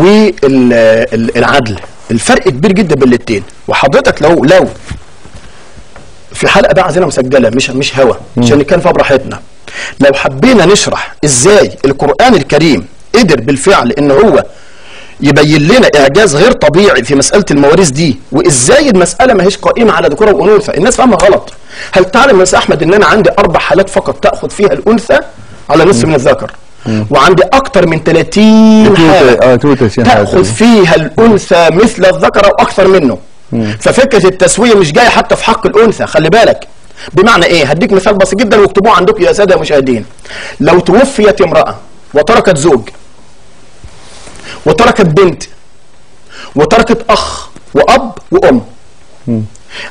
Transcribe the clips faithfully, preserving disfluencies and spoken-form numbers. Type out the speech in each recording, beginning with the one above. والعدل، الفرق كبير جدا بين الاثنين. وحضرتك لو لو في حلقه بقى عايزينها مسجله مش مش هوا عشان نتكلم فيها براحتنا، لو حبينا نشرح ازاي القرآن الكريم قدر بالفعل ان هو يبين لنا اعجاز غير طبيعي في مساله المواريث دي، وازاي المساله ما هيش قائمه على ذكوره وانوثه، الناس فاهمها غلط. هل تعلم يا استاذ احمد ان انا عندي اربع حالات فقط تاخذ فيها الانثى على نصف من الذكر، وعندي اكثر من ثلاثين حاله تاخذ فيها الانثى مثل الذكر او اكثر منه. ففكره التسويه مش جايه حتى في حق الانثى، خلي بالك. بمعنى ايه؟ هديك مثال بسيط جدا واكتبوه عندكم يا ساده المشاهدين. لو توفيت امراه وتركت زوج وتركت بنت وتركت اخ واب وام، م.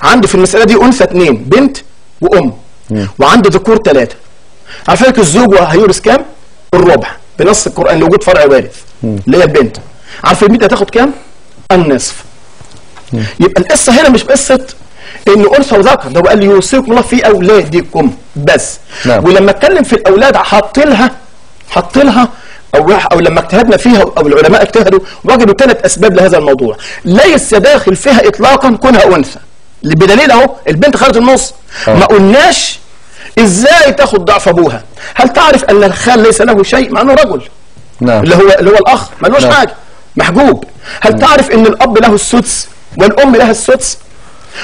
عندي في المساله دي انثى اثنين، بنت وام، م. وعندي ذكور ثلاثه. على فكره الزوج هيورث كام؟ الربع بنص القران لوجود فرع وارث اللي هي البنت. عارف البنت هتاخد كام؟ النصف. م. يبقى القصه هنا مش قصه انه انثى وذكر، ده هو قال يوصيكم الله في اولادكم بس. نعم. ولما اتكلم في الاولاد حط لها حط لها او او لما اجتهدنا فيها او العلماء اجتهدوا وجدوا ثلاث اسباب لهذا الموضوع، ليس داخل فيها اطلاقا كونها انثى، بدليل اهو البنت خارج النص. أوه. ما قلناش ازاي تاخد ضعف ابوها. هل تعرف ان الخال ليس له شيء مع انه رجل؟ نعم. اللي هو اللي هو الاخ ملوش حاجه، محجوب. هل نعم. تعرف ان الاب له السدس والام لها السدس؟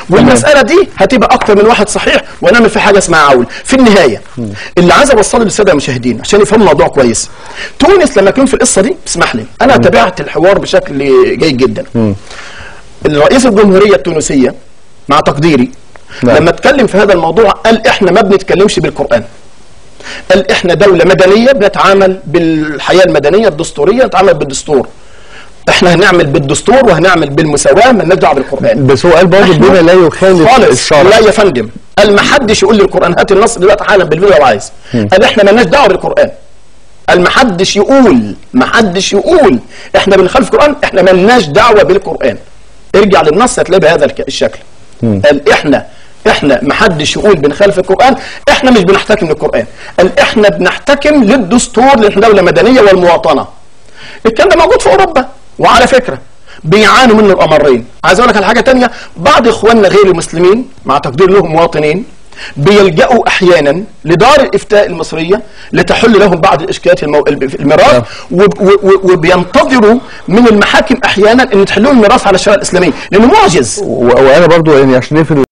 والمساله دي هتبقى اكتر من واحد صحيح ونعمل في حاجه اسمها عول. في النهايه اللي عايز اوصله للساده المشاهدين عشان يفهموا الموضوع كويس، تونس لما كان في القصه دي، اسمح لي انا تابعت الحوار بشكل جيد جدا. الرئيس الجمهوريه التونسيه مع تقديري لما اتكلم في هذا الموضوع قال احنا ما بنتكلمش بالقران، قال احنا دوله مدنيه بنتعامل بالحياه المدنيه الدستوريه، نتعامل بالدستور، احنا هنعمل بالدستور وهنعمل بالمساواه، ما لناش دعوه بالقران. بس هو قال برضه بما لا يخالف الشرع. لا يا فندم، قال ما حدش يقول لي القران، هات النص دلوقتي حالا بالفيديو لو عايز. قال احنا ما لناش دعوه بالقران. قال ما حدش يقول ما حدش يقول احنا بنخالف القران، احنا ما لناش دعوه بالقران. ارجع للنص هتلاقيه بهذا الشكل. م. قال احنا احنا ما حدش يقول بنخالف القران، احنا مش بنحتكم للقران. قال احنا بنحتكم للدستور، لان دوله مدنيه والمواطنه. الكلام ده موجود في اوروبا، وعلى فكره بيعانوا منه الامرين. عايز اقول لك على حاجه ثانيه، بعض اخواننا غير المسلمين مع تقدير لهم مواطنين بيلجأوا احيانا لدار الافتاء المصريه لتحل لهم بعض الاشكالات في الميراث، وبينتظروا من المحاكم احيانا ان تحل لهم الميراث على الشريعه الاسلاميه لانه معجز. وانا برضو يعني عشان